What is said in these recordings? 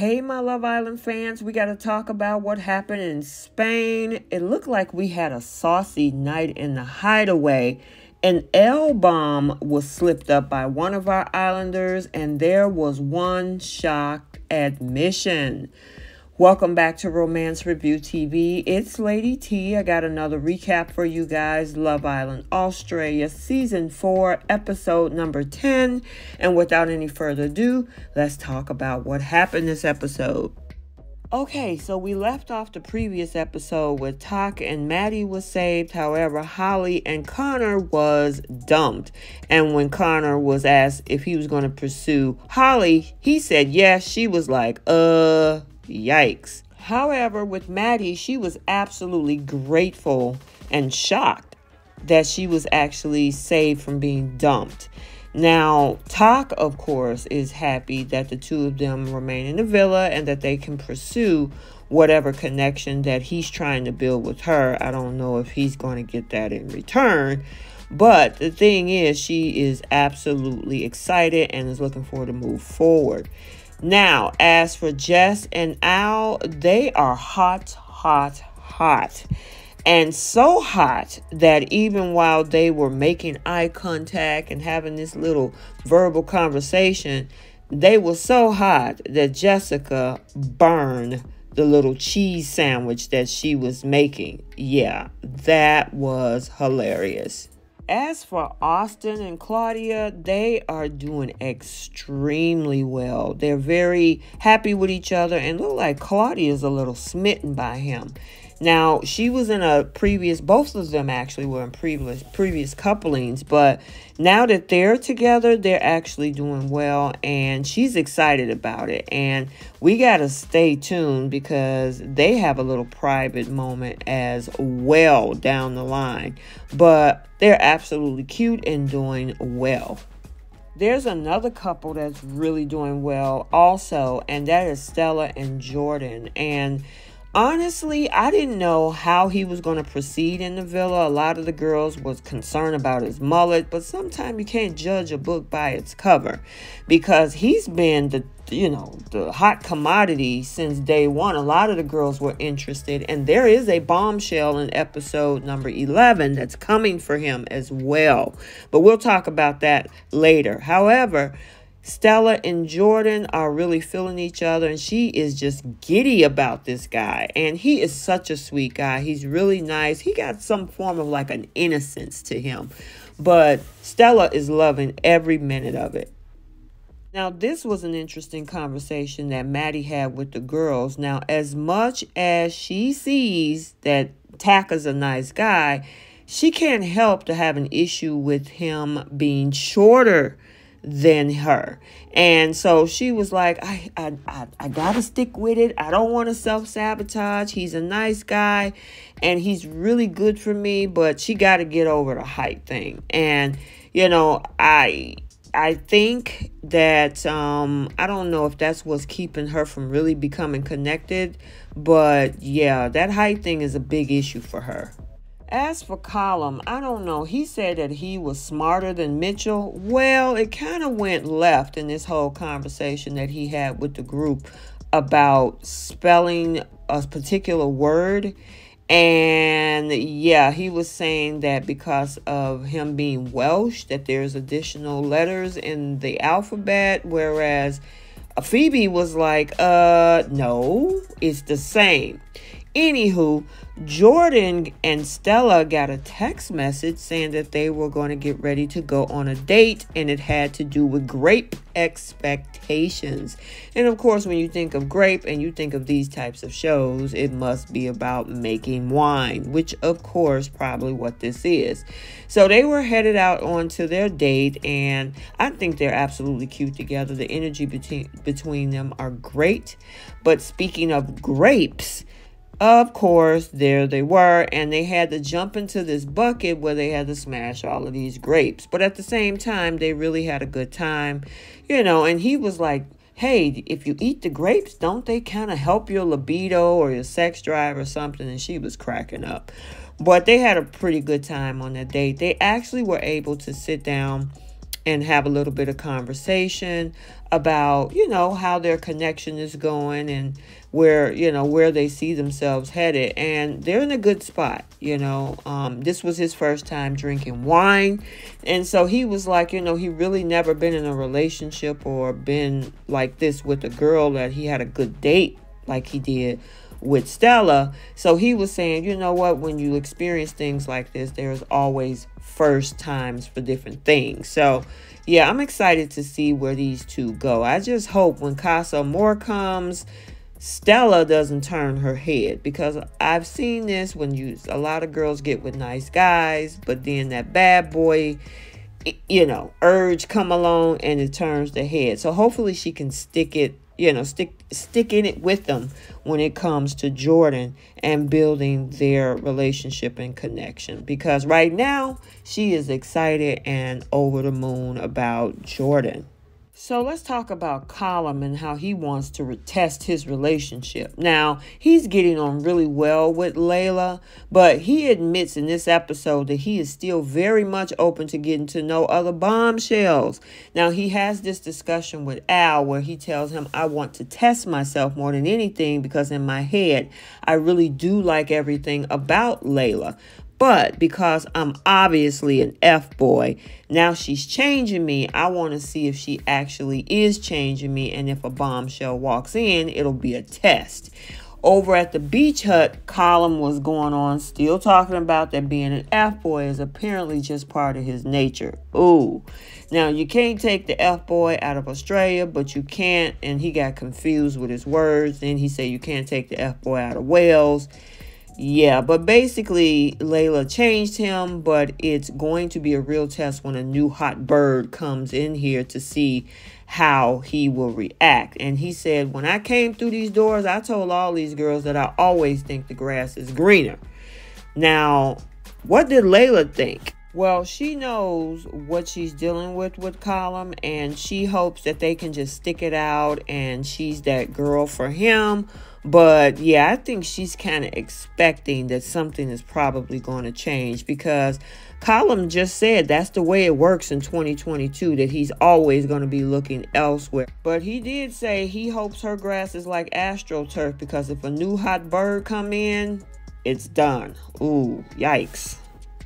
Hey, my Love Island fans, we got to talk about what happened in Spain. It looked like we had a saucy night in the hideaway. An L-bomb was slipped up by one of our islanders, and there was one shocked admission. Welcome back to Romance Review TV. It's Lady T. I got another recap for you guys. Love Island Australia, Season 4, Episode number 10. And without any further ado, let's talk about what happened this episode. Okay, so we left off the previous episode where Tak and Maddie was saved. However, Holly and Connor was dumped. And when Connor was asked if he was going to pursue Holly, he said yes. She was like, yikes. However, with Maddie, she was absolutely grateful and shocked that she was actually saved from being dumped. Now, Tak, of course, is happy that the two of them remain in the villa and that they can pursue whatever connection that he's trying to build with her. I don't know if he's going to get that in return. But the thing is, she is absolutely excited and is looking forward to move forward. Now, as for Jess and Al, they are hot, hot, hot. And so hot that even while they were making eye contact and having this little verbal conversation, they were so hot that Jessica burned the little cheese sandwich that she was making. Yeah, that was hilarious. As for Austin and Claudia, they are doing extremely well. They're very happy with each other and look like Claudia is a little smitten by him. Now, she was in a previous, both of them actually were in previous couplings, but now that they're together, they're actually doing well, and she's excited about it. And we got to stay tuned because they have a little private moment as well down the line, but they're absolutely cute and doing well. There's another couple that's really doing well also, and that is Stella and Jordan. And honestly, I didn't know how he was going to proceed in the villa. A lot of the girls was concerned about his mullet, but sometimes you can't judge a book by its cover because he's been the hot commodity since day one. A lot of the girls were interested, and there is a bombshell in episode number 11 that's coming for him as well. But we'll talk about that later. However, Stella and Jordan are really feeling each other, and she is just giddy about this guy. And he is such a sweet guy. He's really nice. He got some form of like an innocence to him. But Stella is loving every minute of it. Now, this was an interesting conversation that Maddie had with the girls. Now, as much as she sees that Tak is a nice guy, she can't help to have an issue with him being shorter than her. And so she was like, I gotta stick with it. I don't want to self-sabotage. He's a nice guy and he's really good for me, but she got to get over the height thing. And you know, I think that I don't know if that's what's keeping her from really becoming connected, but yeah, that height thing is a big issue for her. As for Colum, I don't know. He said that he was smarter than Mitchell. Well, it kind of went left in this whole conversation that he had with the group about spelling a particular word. And yeah, he was saying that because of him being Welsh, that there's additional letters in the alphabet, whereas Phoebe was like, no, it's the same. Anywho, Jordan and Stella got a text message saying that they were going to get ready to go on a date, and it had to do with grape expectations. And of course, when you think of grape and you think of these types of shows, it must be about making wine, which of course probably what this is. So they were headed out onto their date, and I think they're absolutely cute together. The energy between them are great. But speaking of grapes, of course, there they were, and they had to jump into this bucket where they had to smash all of these grapes. But at the same time, they really had a good time, you know, and he was like, hey, if you eat the grapes, don't they kind of help your libido or your sex drive or something? And she was cracking up. But they had a pretty good time on that date. They actually were able to sit down and have a little bit of conversation about, you know, how their connection is going and where, you know, where they see themselves headed. And they're in a good spot, you know. This was his first time drinking wine. And so he was like, you know, he really never been in a relationship or been like this with a girl that he had a good date like he did with Stella. So he was saying, you know what, when you experience things like this, there's always first times for different things. So yeah, I'm excited to see where these two go. I just hope when Casa Moore comes, Stella doesn't turn her head, because I've seen this when a lot of girls get with nice guys, but then that bad boy, you know, urge come along and it turns the head. So hopefully she can stick it, you know, stick in it with them when it comes to Jordan and building their relationship and connection. Because right now she is excited and over the moon about Jordan. So let's talk about Colin and how he wants to test his relationship. Now, he's getting on really well with Layla, but he admits in this episode that he is still very much open to getting to know other bombshells. Now, he has this discussion with Al where he tells him, I want to test myself more than anything because in my head, I really do like everything about Layla. But because I'm obviously an F-boy, now she's changing me. I want to see if she actually is changing me. And if a bombshell walks in, it'll be a test. Over at the beach hut, Colin was going on, still talking about that being an F-boy is apparently just part of his nature. Ooh. Now, you can't take the F-boy out of Australia, but you can't. And he got confused with his words. Then he said you can't take the F-boy out of Wales. Yeah, but basically Layla changed him, but it's going to be a real test when a new hot bird comes in here to see how he will react. And he said, when I came through these doors, I told all these girls that I always think the grass is greener. Now, what did Layla think? Well, she knows what she's dealing with Colin, and she hopes that they can just stick it out and she's that girl for him. But yeah, I think she's kind of expecting that something is probably going to change, because Colin just said that's the way it works in 2022, that he's always going to be looking elsewhere. But he did say he hopes her grass is like AstroTurf, because if a new hot bird come in, it's done. Ooh, yikes.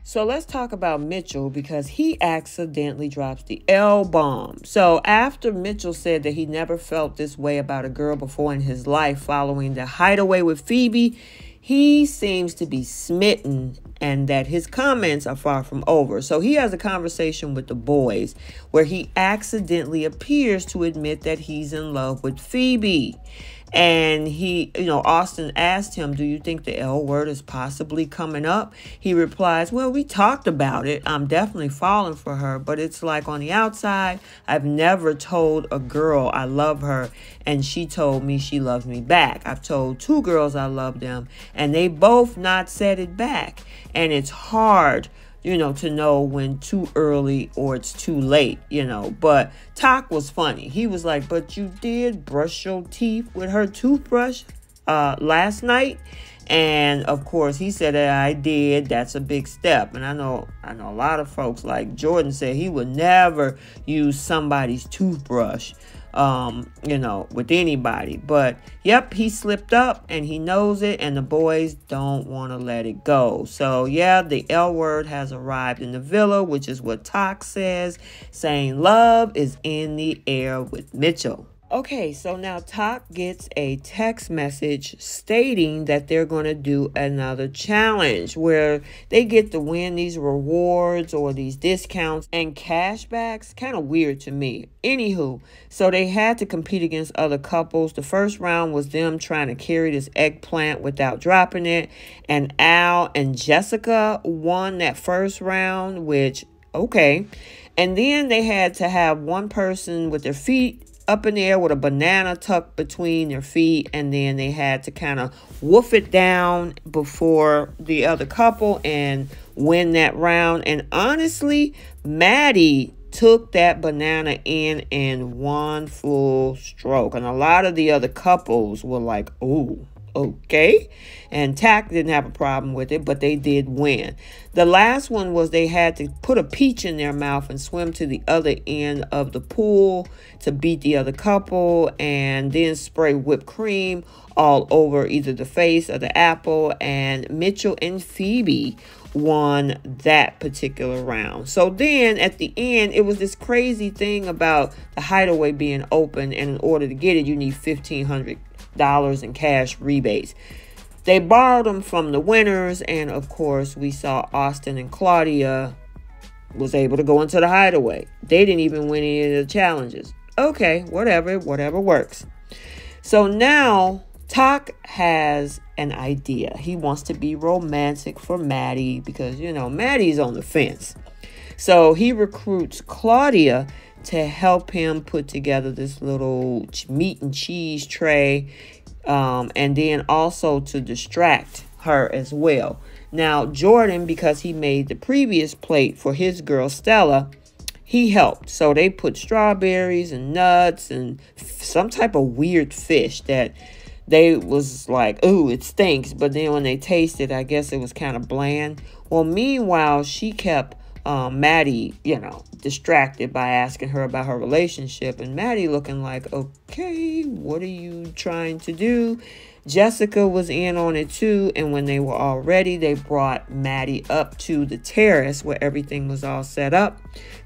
So let's talk about Mitchell, because he accidentally drops the L-bomb. So after Mitchell said that he never felt this way about a girl before in his life following the hideaway with Phoebe, he seems to be smitten and that his comments are far from over. So he has a conversation with the boys where he accidentally appears to admit that he's in love with Phoebe. And he, you know, Austin asked him, do you think the L word is possibly coming up? He replies, well, we talked about it. I'm definitely falling for her, but it's like on the outside. I've never told a girl I love her and she told me she loves me back. I've told two girls I love them and they both not said it back. And it's hard, you know, to know when too early or it's too late, you know. But Tok was funny. He was like, but you did brush your teeth with her toothbrush last night. And of course he said that I did. That's a big step. And I know a lot of folks, like Jordan said, he would never use somebody's toothbrush, you know, with anybody. But yep, he slipped up and he knows it, and the boys don't want to let it go. So yeah, the L word has arrived in the villa, which is what Tok says, saying love is in the air with Mitchell. Okay, so now Tok gets a text message stating that they're going to do another challenge where they get to win these rewards or these discounts and cashbacks. Kind of weird to me. Anywho, so they had to compete against other couples. The first round was them trying to carry this eggplant without dropping it. And Al and Jessica won that first round, which, okay. And then they had to have one person with their feet up in the air with a banana tucked between their feet, and then they had to kind of woof it down before the other couple and win that round. And honestly, Maddie took that banana in one full stroke, and a lot of the other couples were like, oh, Okay. And TAC didn't have a problem with it, but they did win. The last one was they had to put a peach in their mouth and swim to the other end of the pool to beat the other couple, and then spray whipped cream all over either the face or the apple. And Mitchell and Phoebe won that particular round. So then at the end, it was this crazy thing about the hideaway being open, and in order to get it, you need $1,500 in cash rebates. They borrowed them from the winners, and of course we saw Austin and Claudia was able to go into the hideaway. They didn't even win any of the challenges. Okay, whatever works. So now TAC has an idea. He wants to be romantic for Maddie because, you know, Maddie's on the fence. So he recruits Claudia to help him put together this little meat and cheese tray, and then also to distract her as well. Now, Jordan, because he made the previous plate for his girl Stella, he helped. So they put strawberries and nuts and some type of weird fish that they was like, ooh, it stinks. But then when they tasted, I guess it was kind of bland. Well, meanwhile, she kept Maddie, you know, distracted by asking her about her relationship, and Maddie looking like, okay, what are you trying to do? Jessica was in on it too, and when they were all ready, they brought Maddie up to the terrace where everything was all set up.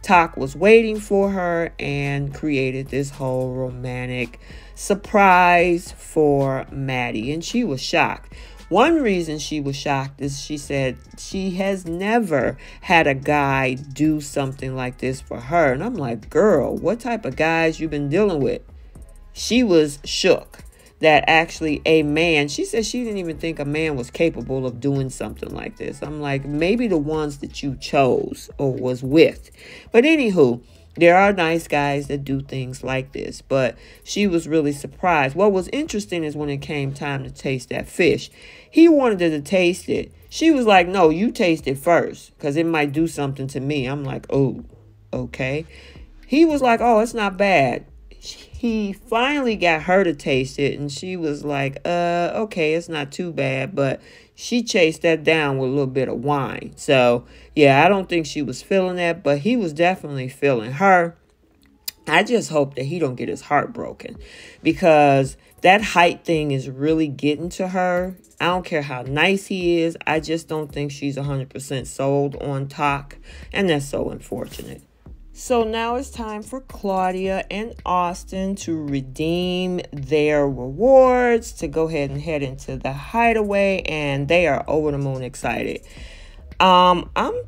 TAC was waiting for her and created this whole romantic surprise for Maddie, and she was shocked. One reason she was shocked is she said she has never had a guy do something like this for her. And I'm like, girl, what type of guys you been dealing with? She was shook that actually a man, she said she didn't even think a man was capable of doing something like this. I'm like, maybe the ones that you chose or was with. But anywho, there are nice guys that do things like this, but she was really surprised. What was interesting is when it came time to taste that fish, he wanted her to taste it. She was like, no, you taste it first because it might do something to me. I'm like, oh, okay. He was like, oh, it's not bad. He finally got her to taste it, and she was like, okay, it's not too bad, but she chased that down with a little bit of wine. So, yeah, I don't think she was feeling that, but he was definitely feeling her. I just hope that he don't get his heart broken, because that height thing is really getting to her. I don't care how nice he is. I just don't think she's 100% sold on TAC, and that's so unfortunate. So now it's time for Claudia and Austin to redeem their rewards, to go ahead and head into the hideaway, and they are over the moon excited. I'm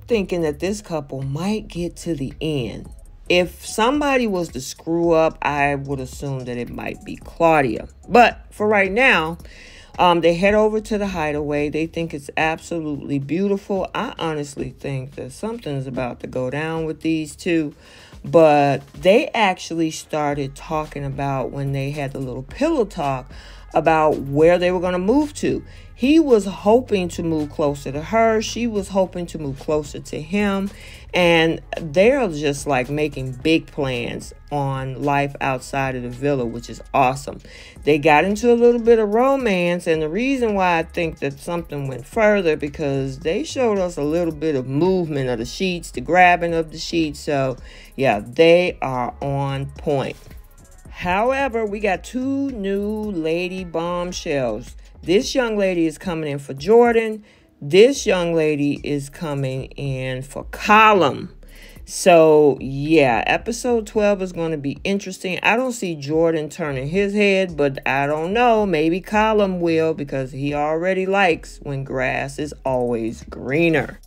thinking that this couple might get to the end. If somebody was to screw up, I would assume that it might be Claudia. But for right now, they head over to the hideaway. They think it's absolutely beautiful. I honestly think that something's about to go down with these two. But they actually started talking about, when they had the little pillow talk, about where they were going to move to. He was hoping to move closer to her. She was hoping to move closer to him. And they're just like making big plans on life outside of the villa, which is awesome. They got into a little bit of romance. And the reason why I think that something went further, because they showed us a little bit of movement of the sheets, the grabbing of the sheets. So yeah, they are on point. However, we got two new lady bombshells. This young lady is coming in for Jordan. This young lady is coming in for Colum. So, yeah, episode 12 is going to be interesting. I don't see Jordan turning his head, but I don't know. Maybe Colum will, because he already likes when grass is always greener.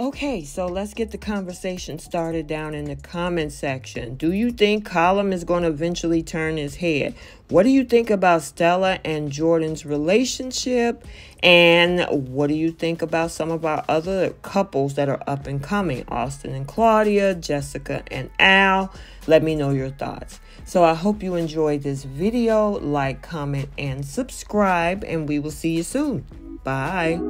Okay, so let's get the conversation started down in the comment section. Do you think Colum is going to eventually turn his head? What do you think about Stella and Jordan's relationship? And what do you think about some of our other couples that are up and coming? Austin and Claudia, Jessica and Al. Let me know your thoughts. So I hope you enjoyed this video. Like, comment, and subscribe. And we will see you soon. Bye.